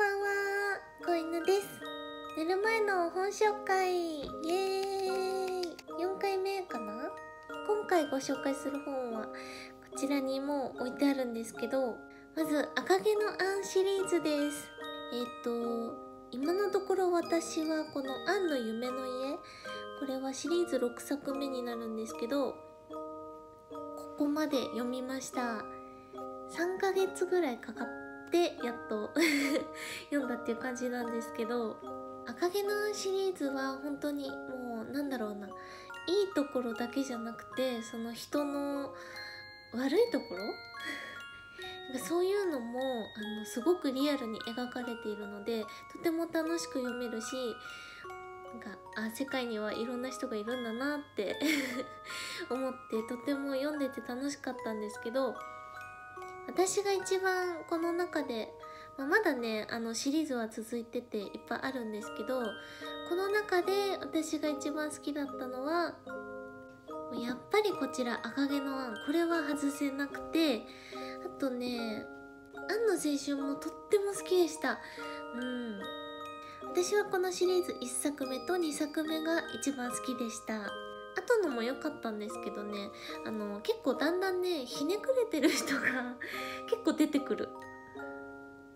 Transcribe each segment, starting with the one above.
ばんは、子犬です。寝る前の本紹介、イエーイ。4回目かな。今回ご紹介する本はこちらにもう置いてあるんですけど、まず赤毛のアンシリーズです。今のところ私はこのアンの夢の家、これはシリーズ6作目になるんですけど、ここまで読みました。3ヶ月ぐらいかかってやっと読んだっていう感じなんですけど、赤毛のアンシリーズは本当にもうなんだろうな、いいところだけじゃなくて、その人の悪いところそういうのもすごくリアルに描かれているので、とても楽しく読めるし、なんか世界にはいろんな人がいるんだなって思って、とても読んでて楽しかったんですけど、私が一番この中で、まだねシリーズは続いてていっぱいあるんですけど、この中で私が一番好きだったのはやっぱりこちら赤毛のアン。これは外せなくて、あとね、アンの青春もとっても好きでした。私はこのシリーズ1作目と2作目が一番好きでした。後のも良かったんですけどね、結構だんだんね、ひねくれてる人が結構出てくる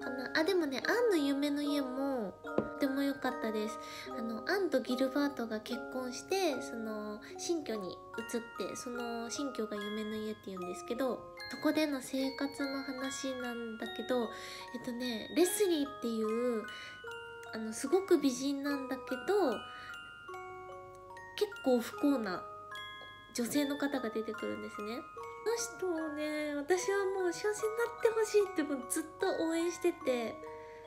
かな。でもね、アンの夢の家もとても良かったです。アンとギルバートが結婚して、その新居に移って、その新居が夢の家っていうんですけど、そこでの生活の話なんだけど、レスリーっていうすごく美人なんだけど結構不幸な女性の方が出てくるんですね。この人をね、私はもう幸せになってほしいってもうずっと応援してて、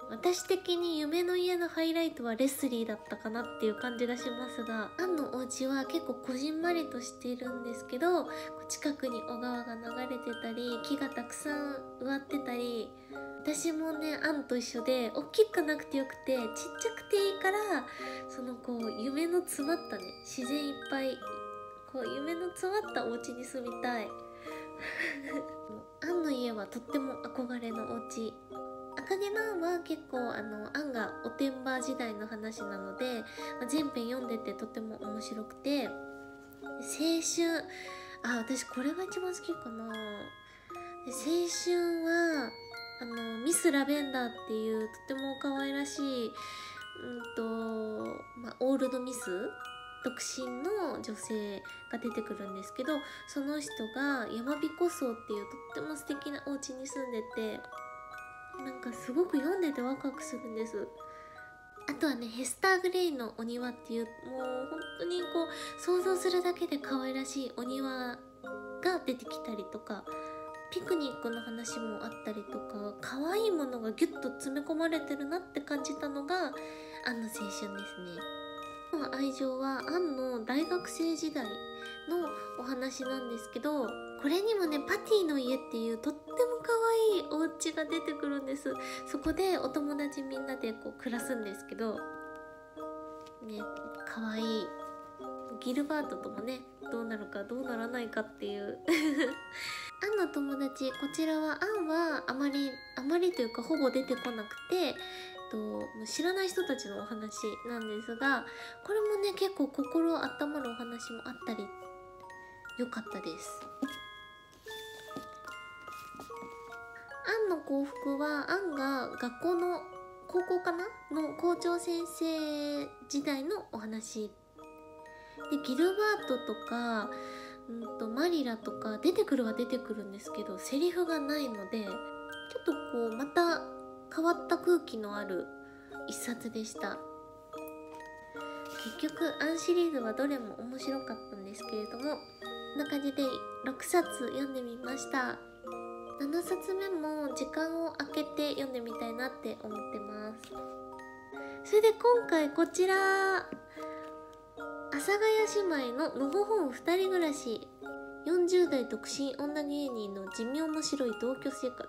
私的に夢の家のハイライトはレスリーだったかなっていう感じがしますが、アンのお家は結構こじんまりとしているんですけど、近くに小川が流れてたり、木がたくさん植わってたり、私もねアンと一緒で大きくなくてよくてちっちゃくていいから、そのこう夢の詰まったね、自然いっぱいこう夢の詰まったお家に住みたいアンの家はとっても憧れのお家。赤毛のアンは結構アンがおてんば時代の話なので、全編読んでてとても面白くて、青春、私これが一番好きかな。で、青春はミス・ラベンダーっていうとても可愛らしい、オールドミス独身の女性が出てくるんですけど、その人が山彦荘っていうとっても素敵なお家に住んでて、なんかすごく読んでてワクワクするんです。あとはね、ヘスター・グレイのお庭っていう、もう本当にこう想像するだけで可愛らしいお庭が出てきたりとか、ピクニックの話もあったりとか、可愛いものがギュッと詰め込まれてるなって感じたのがアンの青春ですね。愛情はアンの大学生時代のお話なんですけど、これにもねパティの家っていうとっても可愛いお家が出てくるんです。そこでお友達みんなでこう暮らすんですけどね、可愛いギルバートともね、どうなるかどうならないかっていうアンの友達、こちらはアンはあまりというかほぼ出てこなくて、知らない人たちのお話なんですが、これもね結構心温まるお話もあったり良かったです。アンの幸福は、アンが学校の高校かなの校長先生時代のお話で、ギルバートとかマリラとか出てくるは出てくるんですけど、セリフがないのでちょっとこうまた変わった空気のある一冊でした。結局アンシリーズはどれも面白かったんですけれども、こんな感じで6冊読んでみました。7冊目も時間を空けて読んでみたいなって思ってます。それで今回こちら、阿佐ヶ谷姉妹ののほほん二人暮らし、40代独身女芸人の地味面白い同居生活。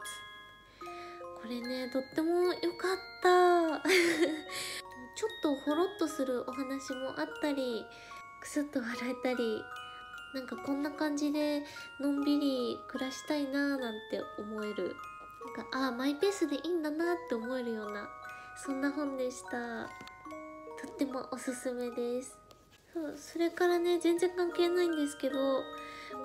これねとっても良かったちょっとほろっとするお話もあったり、くすっと笑えたり、なんかこんな感じでのんびり暮らしたいなーなんて思える、マイペースでいいんだなって思えるようなそんな本でした。とってもおすすめです。それからね、全然関係ないんですけど、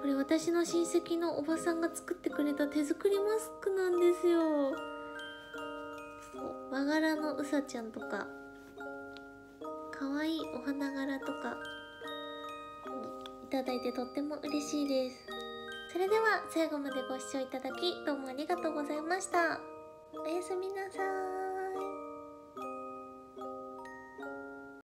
これ私の親戚のおばさんが作ってくれた手作りマスクなんですよ。和柄のうさちゃんとか、かわいいお花柄とかいただいてとっても嬉しいです。それでは最後までご視聴いただきどうもありがとうございました。おやすみなさーい。